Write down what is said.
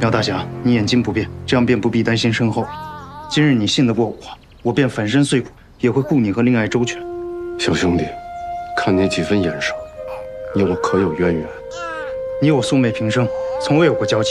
廖大侠，你眼睛不变，这样便不必担心身后。今日你信得过我，我便粉身碎骨，也会护你和令爱周全。小兄弟，看你几分眼熟，你我可有渊源？你我素昧平生，从未有过交集。